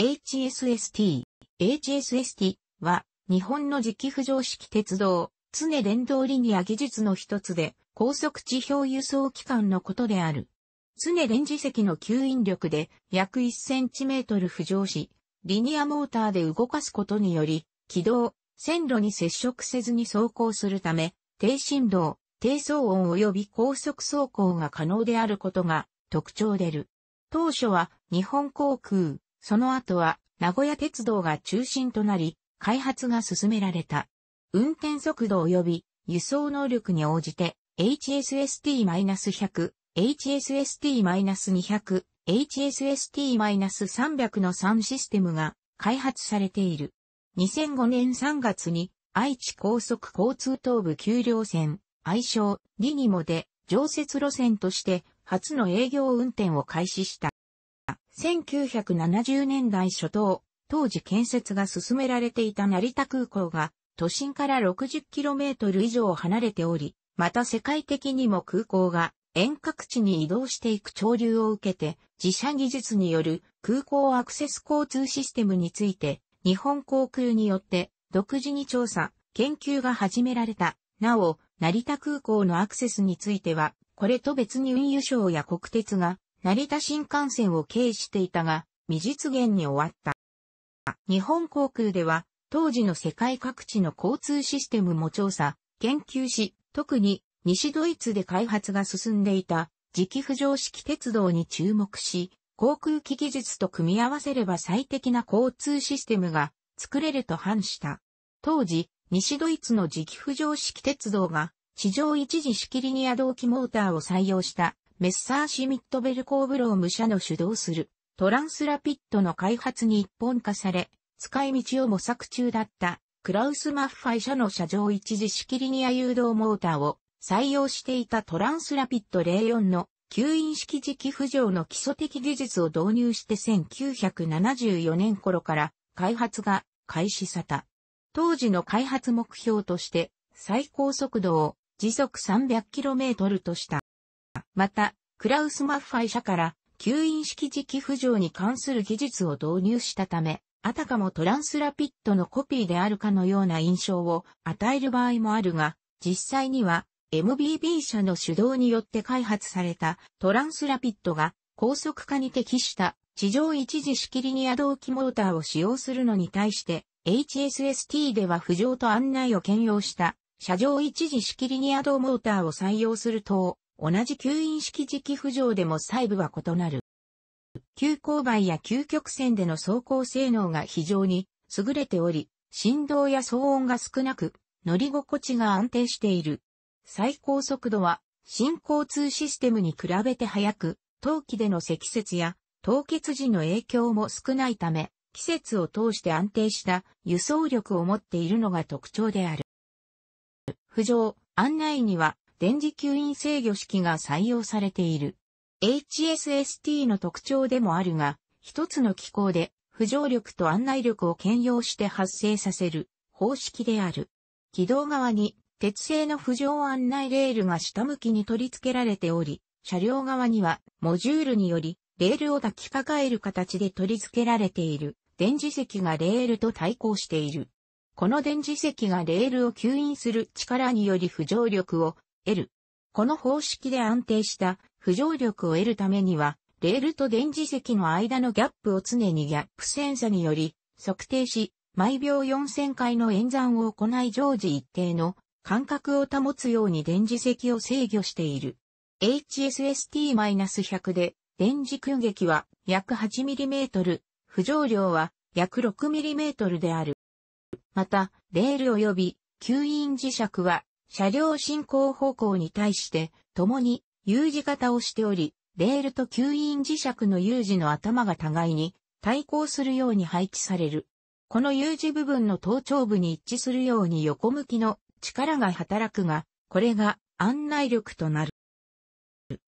HSST。HSST は日本の磁気浮上式鉄道、常電動リニア技術の一つで、高速地表輸送機関のことである。常電磁石の吸引力で約1センチメートル浮上し、リニアモーターで動かすことにより、軌道、線路に接触せずに走行するため、低振動、低騒音及び高速走行が可能であることが特徴である。当初は日本航空、その後は名古屋鉄道が中心となり、開発が進められた。運転速度及び輸送能力に応じて、HSST-100、HSST-200、HSST-300 の3システムが開発されている。2005年3月に愛知高速交通東部丘陵線、愛称リニモで常設路線として初の営業運転を開始した。1970年代初頭、当時建設が進められていた成田空港が都心から 60km 以上離れており、また世界的にも空港が遠隔地に移動していく潮流を受けて、自社技術による空港アクセス交通システムについて、日本航空によって独自に調査、研究が始められた。なお、成田空港のアクセスについては、これと別に運輸省や国鉄が成田新幹線を経営していたが、未実現に終わった。日本航空では、当時の世界各地の交通システムも調査、研究し、特に西ドイツで開発が進んでいた磁気浮上式鉄道に注目し、航空機技術と組み合わせれば最適な交通システムが作れると判した。当時、西ドイツの磁気浮上式鉄道が地上一次式リニア同期モーターを採用したメッサーシミットベルコーブローム社の主導するトランスラピッドの開発に一本化され、使い道を模索中だったクラウス・マッファイ社の車上一次式リニア誘導モーターを採用していたトランスラピッド04の吸引式磁気浮上の基礎的技術を導入して1974年頃から開発が開始された。当時の開発目標として最高速度を時速 300km とした。また、クラウス・マッファイ社から吸引式磁気浮上に関する技術を導入したため、あたかもトランスラピッドのコピーであるかのような印象を与える場合もあるが、実際には MBB 社の主導によって開発されたトランスラピッドが高速化に適した地上一次式リニア同期モーターを使用するのに対して、HSST では浮上と案内を兼用した車上一次式リニア同モーターを採用すると、同じ吸引式磁気浮上でも細部は異なる。急勾配や急曲線での走行性能が非常に優れており、振動や騒音が少なく、乗り心地が安定している。最高速度は新交通システムに比べて速く、冬季での積雪や凍結時の影響も少ないため、季節を通して安定した輸送力を持っているのが特徴である。浮上、案内には電磁吸引制御式が採用されている。HSST の特徴でもあるが、一つの機構で浮上力と案内力を兼用して発生させる方式である。軌道側に鉄製の浮上案内レールが下向きに取り付けられており、車両側にはモジュールによりレールを抱きかかえる形で取り付けられている電磁石がレールと対抗している。この電磁石がレールを吸引する力により浮上力を得る。この方式で安定した浮上力を得るためには、レールと電磁石の間のギャップを常にギャップセンサにより測定し、毎秒4000回の演算を行い常時一定の間隔を保つように電磁石を制御している。HSST-100 で電磁空隙は約 8mm、浮上量は約 6mm である。また、レール及び吸引磁石は車両進行方向に対して共に U 字型をしており、レールと吸引磁石の U 字の頭が互いに対抗するように配置される。この U 字部分の頭頂部に一致するように横向きの力が働くが、これが案内力となる。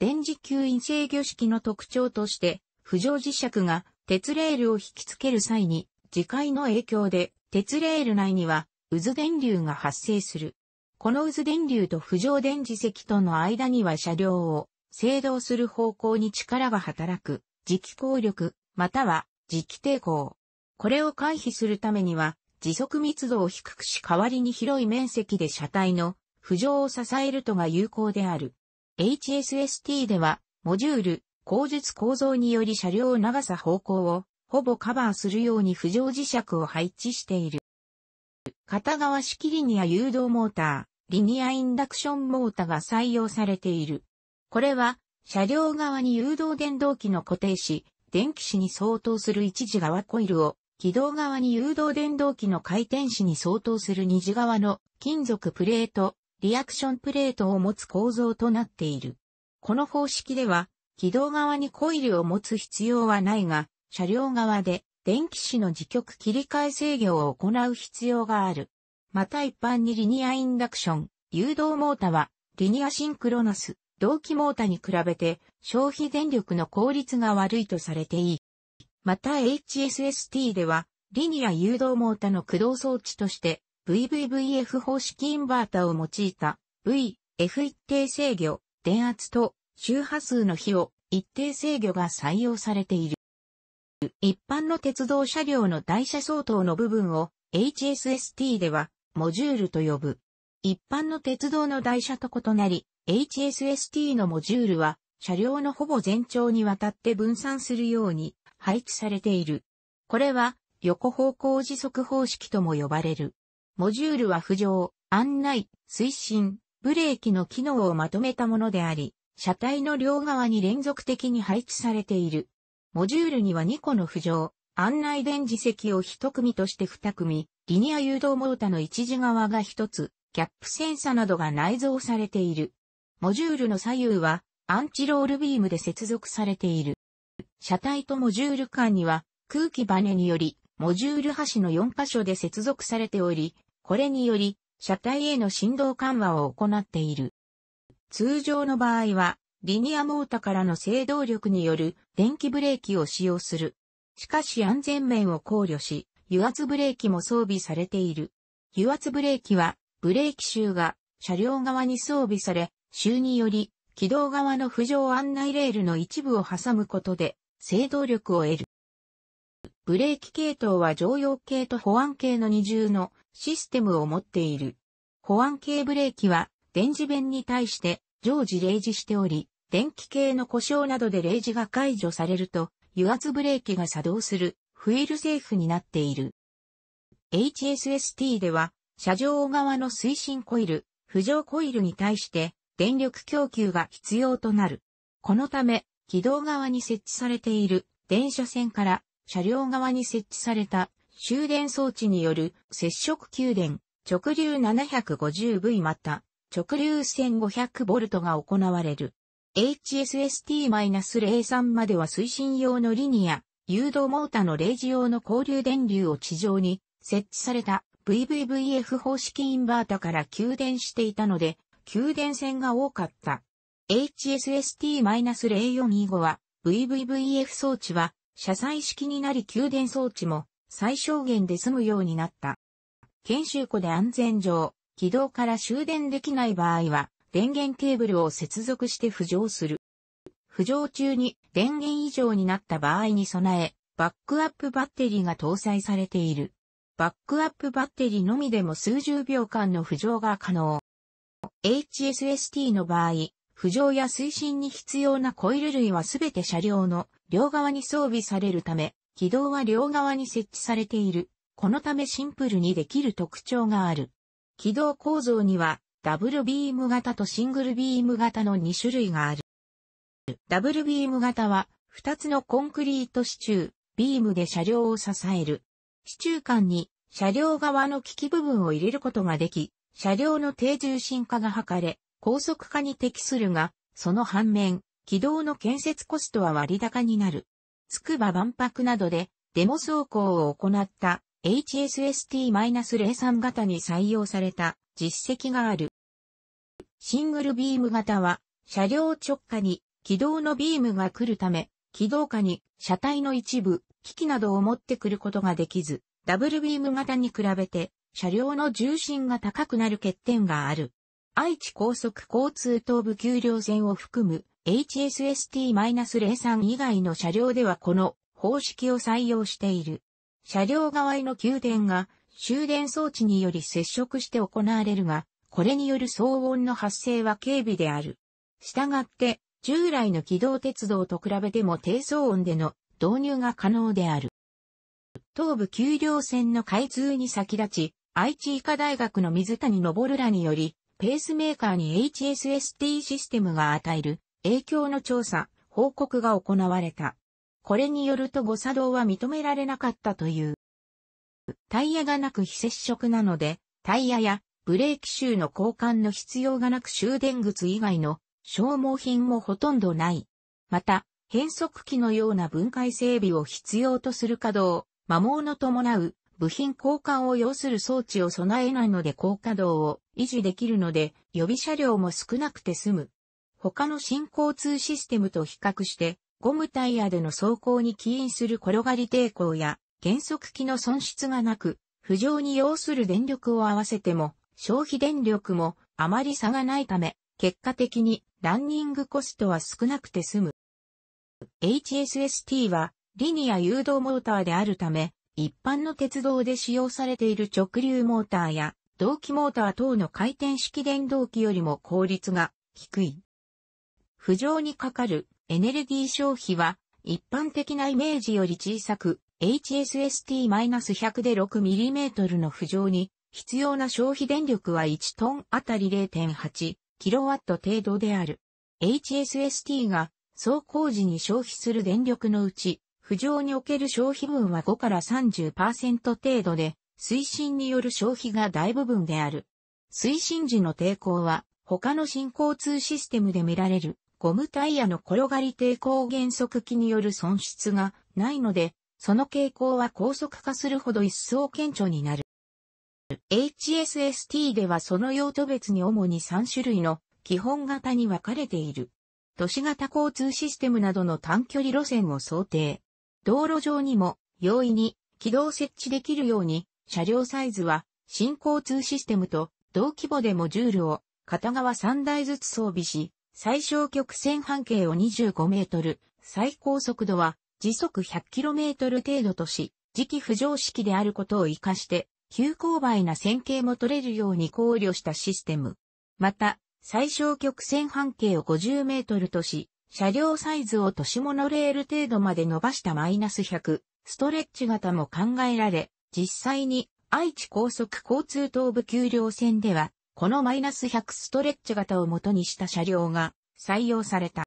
電磁吸引制御式の特徴として、浮上磁石が鉄レールを引き付ける際に、磁界の影響で鉄レール内には渦電流が発生する。この渦電流と浮上電磁石との間には車両を制動する方向に力が働く、磁気抗力、または磁気抵抗、これを回避するためには、時速密度を低くし代わりに広い面積で車体の浮上を支えるとが有効である。HSST では、モジュール、後述構造により車両長さ方向をほぼカバーするように浮上磁石を配置している。片側式リニア誘導モーター、リニアインダクションモーターが採用されている。これは、車両側に誘導電動機の固定子、電気子に相当する一次側コイルを、軌道側に誘導電動機の回転子に相当する二次側の金属プレート、リアクションプレートを持つ構造となっている。この方式では、軌道側にコイルを持つ必要はないが、車両側で電気子の磁極切り替え制御を行う必要がある。また一般にリニアインダクション、誘導モータは、リニアシンクロナス、同期モータに比べて消費電力の効率が悪いとされていい。また HSST では、リニア誘導モータの駆動装置として、VVVF 方式インバータを用いた VF 一定制御、電圧と周波数の比を一定制御が採用されている。一般の鉄道車両の台車相当の部分を HSST ではモジュールと呼ぶ。一般の鉄道の台車と異なり、HSST のモジュールは車両のほぼ全長にわたって分散するように配置されている。これは横方向時速方式とも呼ばれる。モジュールは浮上、案内、推進、ブレーキの機能をまとめたものであり、車体の両側に連続的に配置されている。モジュールには2個の浮上、案内電磁石を1組として2組、リニア誘導モータの一次側が1つ、キャップセンサなどが内蔵されている。モジュールの左右はアンチロールビームで接続されている。車体とモジュール間には空気バネにより、モジュール端の4箇所で接続されており、これにより、車体への振動緩和を行っている。通常の場合は、リニアモータからの制動力による電気ブレーキを使用する。しかし安全面を考慮し、油圧ブレーキも装備されている。油圧ブレーキは、ブレーキシューが車両側に装備され、シューにより、軌道側の浮上案内レールの一部を挟むことで、制動力を得る。ブレーキ系統は常用系と保安系の二重のシステムを持っている。保安系ブレーキは電磁弁に対して常時例示しており、電気系の故障などで例示が解除されると油圧ブレーキが作動するフィールセーフになっている。HSST では車上側の推進コイル、浮上コイルに対して電力供給が必要となる。このため軌道側に設置されている電車線から車両側に設置された集電装置による接触給電、直流 750V また、直流 1500V が行われる。HSST-03 までは推進用のリニア、誘導モータの例示用の交流電流を地上に設置された VVVF 方式インバータから給電していたので、給電線が多かった。HSST-0425 は VVVF 装置は、車載式になり給電装置も最小限で済むようになった。研修庫で安全上、軌道から集電できない場合は、電源ケーブルを接続して浮上する。浮上中に電源異常になった場合に備え、バックアップバッテリーが搭載されている。バックアップバッテリーのみでも数十秒間の浮上が可能。HSST の場合、浮上や推進に必要なコイル類はすべて車両の両側に装備されるため、軌道は両側に設置されている。このためシンプルにできる特徴がある。軌道構造には、ダブルビーム型とシングルビーム型の2種類がある。ダブルビーム型は、2つのコンクリート支柱、ビームで車両を支える。支柱間に、車両側の機器部分を入れることができ、車両の低重心化が図れ、高速化に適するが、その反面、軌道の建設コストは割高になる。筑波万博などでデモ走行を行った HSST-03 型に採用された実績がある。シングルビーム型は車両直下に軌道のビームが来るため、軌道下に車体の一部、機器などを持ってくることができず、ダブルビーム型に比べて車両の重心が高くなる欠点がある。愛知高速交通東部丘陵線を含むHSST-03 以外の車両ではこの方式を採用している。車両側への給電が集電装置により接触して行われるが、これによる騒音の発生は軽微である。したがって、従来の軌道鉄道と比べても低騒音での導入が可能である。東武丘陵線の開通に先立ち、愛知医科大学の水谷昇らにより、ペースメーカーに HSST システムが与える影響の調査、報告が行われた。これによると誤作動は認められなかったという。タイヤがなく非接触なので、タイヤやブレーキシューの交換の必要がなく終電靴以外の消耗品もほとんどない。また、変速機のような分解整備を必要とする稼働、摩耗の伴う部品交換を要する装置を備えないので高稼働を維持できるので予備車両も少なくて済む。他の新交通システムと比較してゴムタイヤでの走行に起因する転がり抵抗や減速機の損失がなく浮上に要する電力を合わせても消費電力もあまり差がないため結果的にランニングコストは少なくて済む。HSST はリニア誘導モーターであるため一般の鉄道で使用されている直流モーターや動機モーター等の回転式電動機よりも効率が低い。浮上にかかるエネルギー消費は一般的なイメージより小さく HSST-100 で 6mm の浮上に必要な消費電力は1トンあたり 0.8kW 程度である。HSST が走行時に消費する電力のうち浮上における消費分は5から 30% 程度で、推進による消費が大部分である。推進時の抵抗は、他の新交通システムで見られる、ゴムタイヤの転がり抵抗減速機による損失がないので、その傾向は高速化するほど一層顕著になる。HSST ではその用途別に主に3種類の基本型に分かれている。都市型交通システムなどの短距離路線を想定。道路上にも容易に軌道設置できるように車両サイズは新交通システムと同規模でモジュールを片側3台ずつ装備し最小曲線半径を25メートル、最高速度は時速 100km 程度とし次期浮上式であることを活かして急勾配な線形も取れるように考慮したシステム。また最小曲線半径を50メートルとし車両サイズを都市モノレール程度まで伸ばした-100ストレッチ型も考えられ、実際に愛知高速交通東武丘陵線では、この-100ストレッチ型を元にした車両が採用された。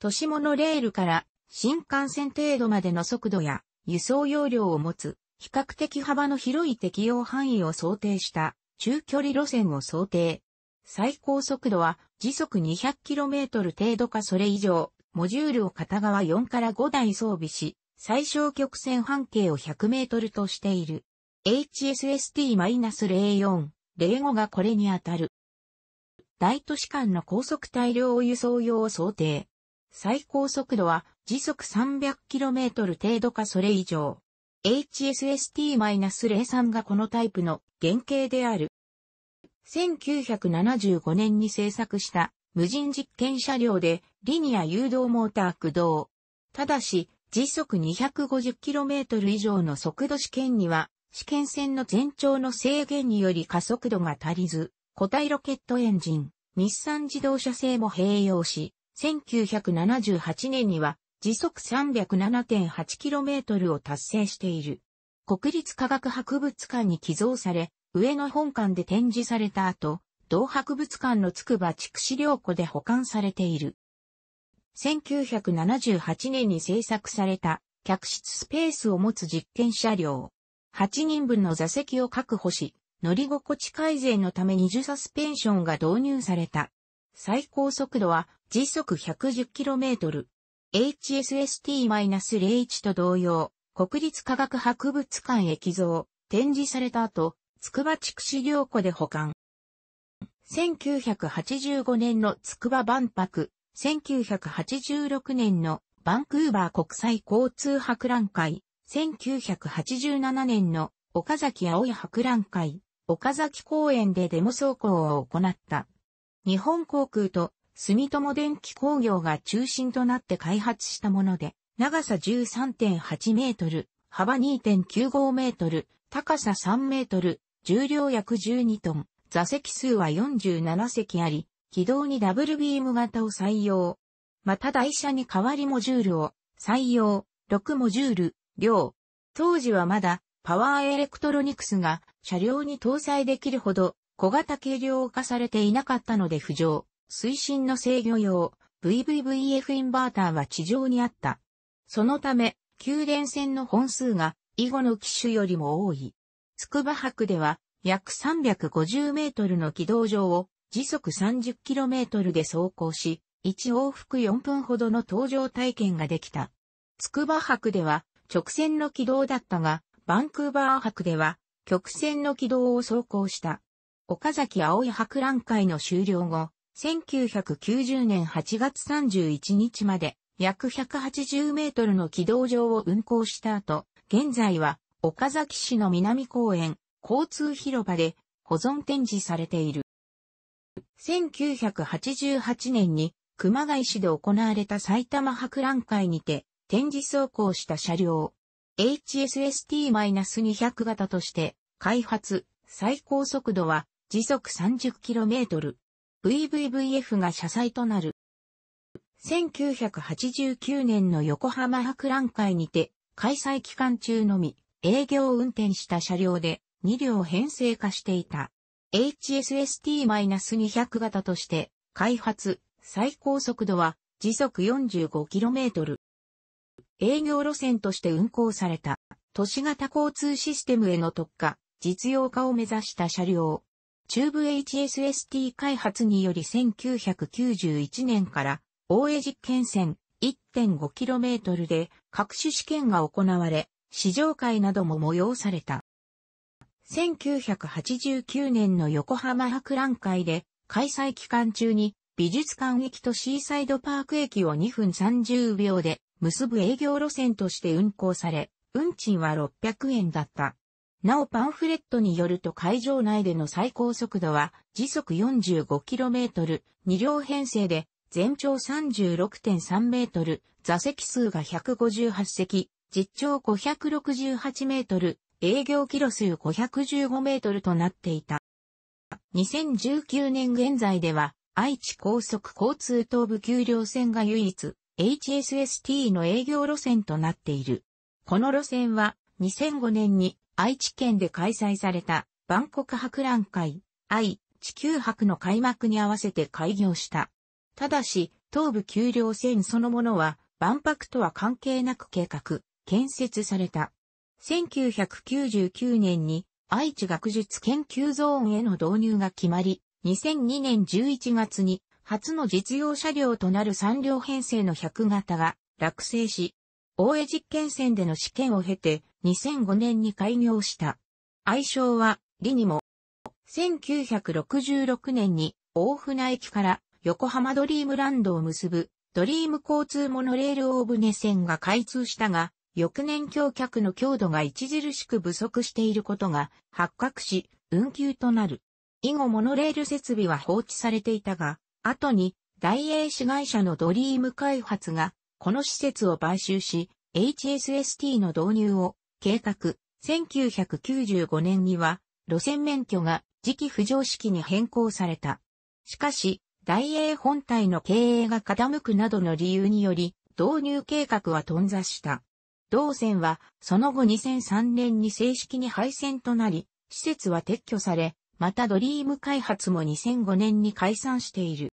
都市モノレールから新幹線程度までの速度や輸送容量を持つ比較的幅の広い適用範囲を想定した中距離路線を想定。最高速度は時速 200km 程度かそれ以上、モジュールを片側4から5台装備し、最小曲線半径を 100m としている。HSST-04、05がこれにあたる。大都市間の高速大量輸送用を想定。最高速度は時速 300km 程度かそれ以上。HSST-03 がこのタイプの原型である。1975年に製作した無人実験車両でリニア誘導モーター駆動。ただし時速 250km 以上の速度試験には試験線の全長の制限により加速度が足りず、固体ロケットエンジン、日産自動車製も併用し、1978年には時速 307.8km を達成している。国立科学博物館に寄贈され、上野本館で展示された後、同博物館の筑波筑紫両庫で保管されている。1978年に製作された客室スペースを持つ実験車両。8人分の座席を確保し、乗り心地改善のため二重サスペンションが導入された。最高速度は時速 110km。HSST-01 と同様、国立科学博物館へ寄贈、展示された後、筑波筑紫両庫で保管。1985年の筑波万博、1986年のバンクーバー国際交通博覧会、1987年の岡崎葵博覧会、岡崎公園でデモ走行を行った。日本航空と住友電機工業が中心となって開発したもので、長さ 13.8 メートル、幅 2.95 メートル、高さ3メートル、重量約12トン、座席数は47席あり、軌道にダブルビーム型を採用。また台車に代わりモジュールを採用、6モジュール、両。当時はまだパワーエレクトロニクスが車両に搭載できるほど小型軽量化されていなかったので浮上、推進の制御用、VVVF インバーターは地上にあった。そのため、給電線の本数が以後の機種よりも多い。筑波博では約350メートルの軌道上を時速30キロメートルで走行し、1往復4分ほどの搭乗体験ができた。筑波博では直線の軌道だったが、バンクーバー博では曲線の軌道を走行した。岡崎葵博覧会の終了後、1990年8月31日まで約180メートルの軌道上を運行した後、現在は岡崎市の南公園交通広場で保存展示されている。1988年に熊谷市で行われた埼玉博覧会にて展示走行した車両 HSST-200 型として開発、最高速度は時速 30km。VVVF が車載となる。1989年の横浜博覧会にて開催期間中のみ営業運転した車両で2両編成化していた。HSST-200 型として開発、最高速度は時速 45km。営業路線として運行された都市型交通システムへの特化、実用化を目指した車両。中部 HSST 開発により1991年から大江実験線 1.5km で各種試験が行われ、試乗会なども催された。1989年の横浜博覧会で開催期間中に美術館駅とシーサイドパーク駅を2分30秒で結ぶ営業路線として運行され、運賃は600円だった。なおパンフレットによると会場内での最高速度は時速 45km、2両編成で全長 36.3 メートル、座席数が158席、実長568メートル、営業キロ数515メートルとなっていた。2019年現在では愛知高速交通東部丘陵線が唯一 HSST の営業路線となっている。この路線は2005年に愛知県で開催された万国博覧会、愛・地球博の開幕に合わせて開業した。ただし、東部丘陵線そのものは万博とは関係なく計画、建設された。1999年に愛知学術研究ゾーンへの導入が決まり、2002年11月に初の実用車両となる3両編成の100型が落成し、大江実験線での試験を経て2005年に開業した。愛称はリニモ。1966年に大船駅から横浜ドリームランドを結ぶドリーム交通モノレール大船線が開通したが、翌年橋脚の強度が著しく不足していることが発覚し、運休となる。以後モノレール設備は放置されていたが、後に大英紙会社のドリーム開発がこの施設を買収し、HSST の導入を計画。1995年には路線免許が次期浮上式に変更された。しかし、大英本体の経営が傾くなどの理由により、導入計画は頓挫した。同線はその後2003年に正式に廃線となり、施設は撤去され、またドリーム開発も2005年に解散している。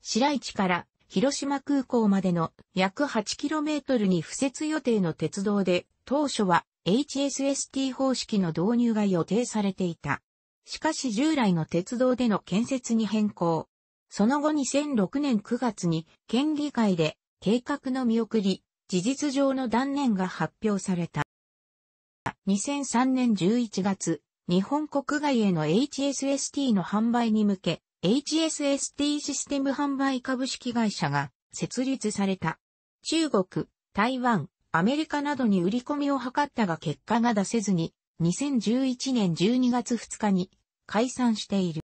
白市から広島空港までの約 8km に敷設予定の鉄道で、当初は HSST 方式の導入が予定されていた。しかし従来の鉄道での建設に変更。その後2006年9月に県議会で計画の見送り、事実上の断念が発表された。2003年11月、日本国外への HSST の販売に向け、HSST システム販売株式会社が設立された。中国、台湾、アメリカなどに売り込みを図ったが結果が出せずに、2011年12月2日に解散している。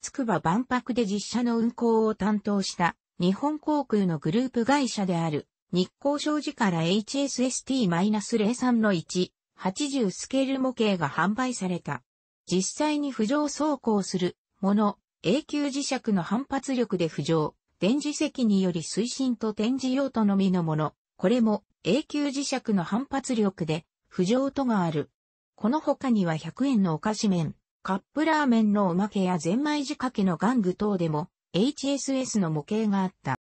筑波万博で実車の運行を担当した日本航空のグループ会社である日光商事から HSST-03 の1、80スケール模型が販売された。実際に浮上走行するもの、永久磁石の反発力で浮上、電磁石により推進と転じ用途のみのもの、これも永久磁石の反発力で浮上とがある。この他には100円のお菓子麺、カップラーメンのおまけやゼンマイ仕掛けの玩具等でも HSS の模型があった。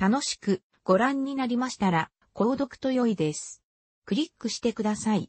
楽しくご覧になりましたら購読と良いです。クリックしてください。